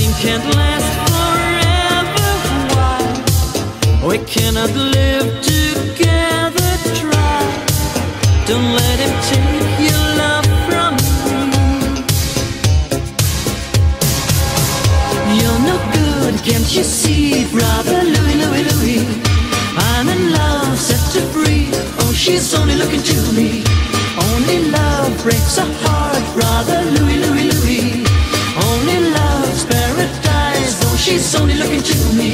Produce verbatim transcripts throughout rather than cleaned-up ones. thing can't last forever. Why? We cannot live together. Try. Don't let him take your love from you. You're no good, can't you see? Brother Louie, Louie, Louie, I'm in love, set to free. Oh, she's only looking to me. Only love breaks a heart. Brother Louie, Louie, Louie, only love's paradise. Oh, she's only looking to me.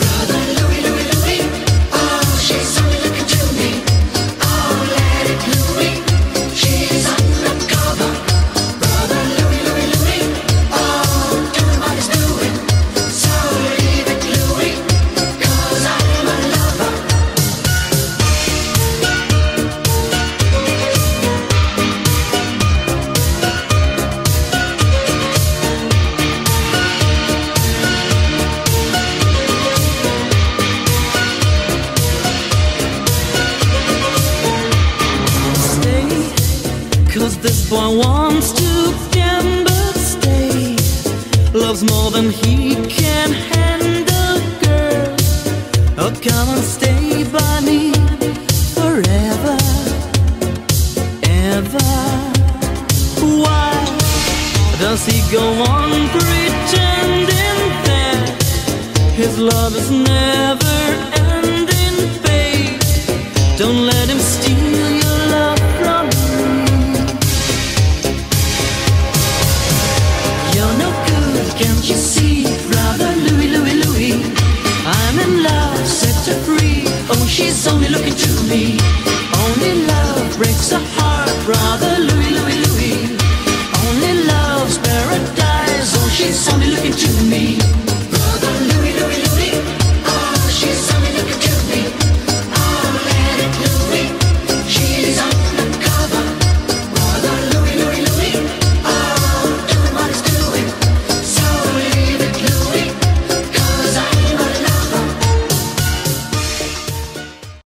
Brother Louie, Louie, Louie, oh, she's only looking to me. Oh, let it Louie, she's undercover. Brother Louie, Louie, Louie, oh, don't know what he's doing. So leave it Louie, cause I'm a lover. Cause this boy wants to gamble, stay. Loves more than he can handle, girl. Oh, come and stay by me forever, ever. Why does he go on pretending that his love is never ending, babe? Don't let him steal your love from you. Can't you see, Brother Louie, Louie, Louie, I'm in love, set her free. Oh, she's only looking to me.